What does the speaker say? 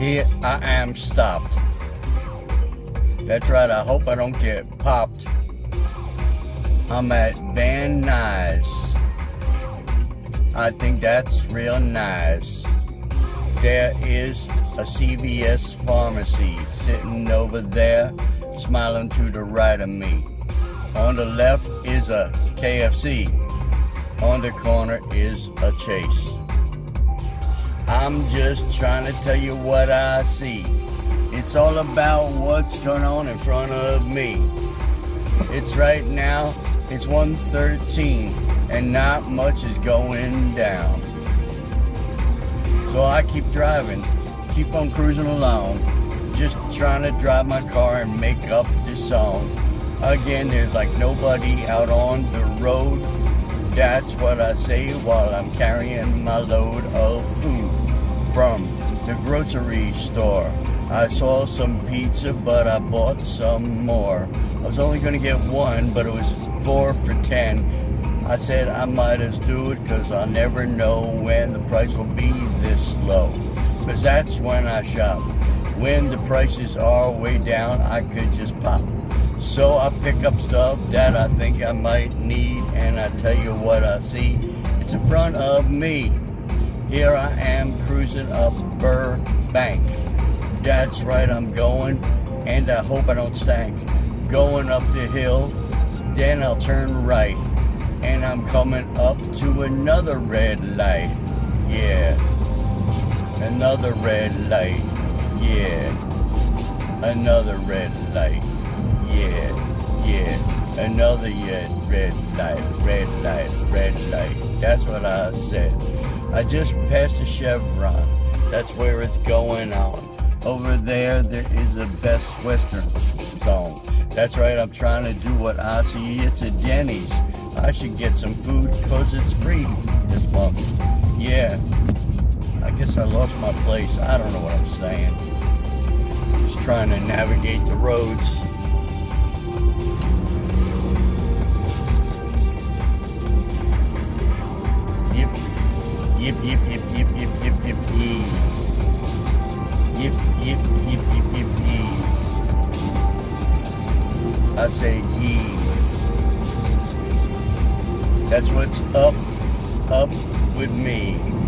Here I am stopped. That's right, I hope I don't get popped. I'm at Van Nuys. I think that's real nice. There is a CVS Pharmacy sitting over there, smiling to the right of me. On the left is a KFC. On the corner is a Chase. I'm just trying to tell you what I see. It's all about what's going on in front of me. It's right now, it's 1:13, and not much is going down. So I keep driving, keep on cruising along, just trying to drive my car and make up this song. Again, there's like nobody out on the road. That's what I say while I'm carrying my load of food from the grocery store. I saw some pizza, but I bought some more. I was only gonna get one, but it was 4 for $10. I said I might as do it, cause I'll never know when the price will be this low. Cause that's when I shop. When the prices are way down, I could just pop. So I pick up stuff that I think I might need, and I tell you what I see. It's in front of me. Here I am cruising up Burbank. That's right, I'm going, and I hope I don't stank. Going up the hill, then I'll turn right, and I'm coming up to another red light. Yeah, another red light. Yeah, another red light. Yeah, yeah, another red light, red light, red light. That's what I said. I just passed the Chevron. That's where it's going on. Over there, there is a Best Western song. That's right, I'm trying to do what I see. It's a Denny's. I should get some food because it's free this month. Yeah, I guess I lost my place. I don't know what I'm saying. Just trying to navigate the roads. Yip, yip, yip, yip, yip, yip, yip, yee. Yip, yip, yip, yip, yip, yee. I said yee. That's what's up with me.